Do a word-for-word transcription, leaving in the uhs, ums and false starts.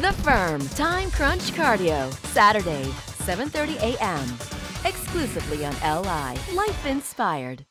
The Firm Time Crunch Cardio, Saturday, seven thirty a m Exclusively on L I Life Inspired.